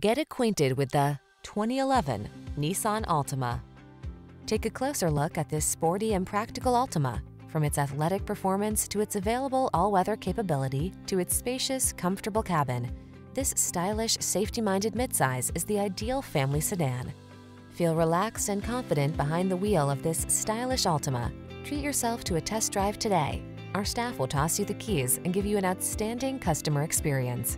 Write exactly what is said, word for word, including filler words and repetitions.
Get acquainted with the twenty eleven Nissan Altima. Take a closer look at this sporty and practical Altima. From its athletic performance to its available all-weather capability to its spacious, comfortable cabin, this stylish, safety-minded midsize is the ideal family sedan. Feel relaxed and confident behind the wheel of this stylish Altima. Treat yourself to a test drive today. Our staff will toss you the keys and give you an outstanding customer experience.